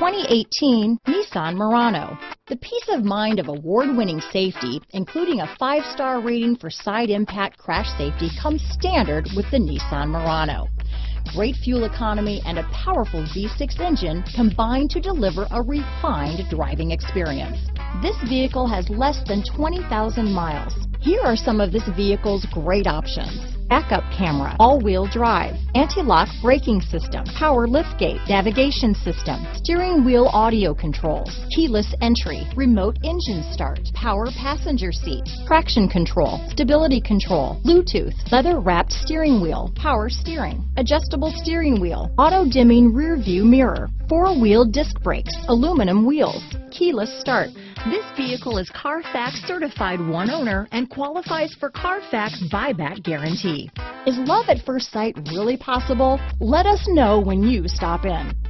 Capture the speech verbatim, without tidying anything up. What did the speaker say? twenty eighteen Nissan Murano. The peace of mind of award-winning safety, including a five-star rating for side impact crash safety, comes standard with the Nissan Murano. Great fuel economy and a powerful V six engine combine to deliver a refined driving experience. This vehicle has less than twenty thousand miles. Here are some of this vehicle's great options: backup camera, all-wheel drive, anti-lock braking system, power liftgate, navigation system, steering wheel audio controls, keyless entry, remote engine start, power passenger seat, traction control, stability control, Bluetooth, leather-wrapped steering wheel, power steering, adjustable steering wheel, auto-dimming rear-view mirror, four-wheel disc brakes, aluminum wheels, keyless start. This vehicle is Carfax certified one owner and qualifies for Carfax buyback guarantee. Is love at first sight really possible? Let us know when you stop in.